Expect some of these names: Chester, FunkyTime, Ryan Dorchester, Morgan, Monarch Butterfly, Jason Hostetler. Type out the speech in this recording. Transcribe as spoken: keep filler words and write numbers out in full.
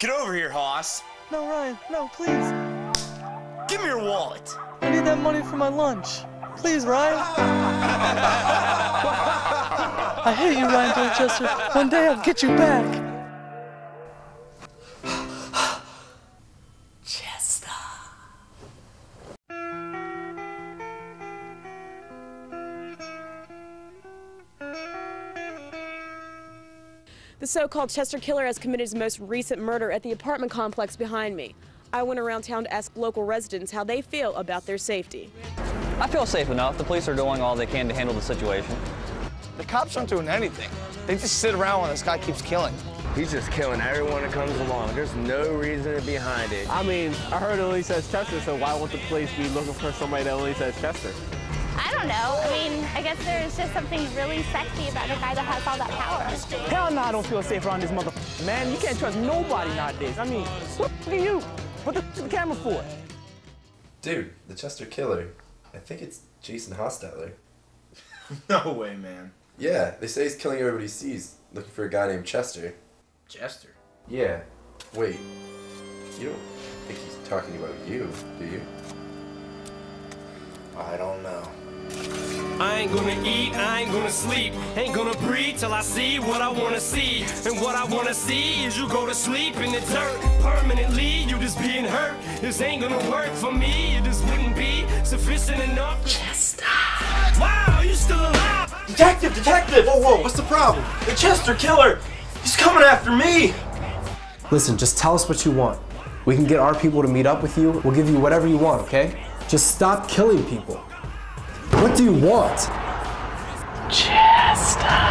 Get over here, Hoss. No, Ryan, no, please. Give me your wallet. I need that money for my lunch. Please, Ryan. I hate you, Ryan Dorchester. One day I'll get you back. The so-called Chester killer has committed his most recent murder at the apartment complex behind me. I went around town to ask local residents how they feel about their safety. I feel safe enough. The police are doing all they can to handle the situation. The cops aren't doing anything. They just sit around when this guy keeps killing. He's just killing everyone that comes along. There's no reason behind it. I mean, I heard it only says Chester, so why won't the police be looking for somebody that only says Chester? I don't know. I mean, I guess there's just something really sexy about a guy that has all that power. Hell no, I don't feel safe around this mother... Man, you can't trust nobody nowadays. I mean, what the f*** are you? What the f*** is the camera for? Dude, the Chester killer. I think it's Jason Hostetler. No way, man. Yeah, they say he's killing everybody he sees, looking for a guy named Chester. Chester? Yeah. Wait, you don't think he's talking about you, do you? I don't know. I ain't gonna eat, I ain't gonna sleep, ain't gonna breathe till I see what I wanna see. And what I wanna see is you go to sleep in the dirt permanently. You just being hurt. This ain't gonna work for me. It just wouldn't be sufficient enough. Chester! Wow, you still alive? Detective, detective! Whoa, whoa, what's the problem? The Chester killer! He's coming after me! Listen, just tell us what you want. We can get our people to meet up with you. We'll give you whatever you want, okay? Just stop killing people. What do you want? Chester.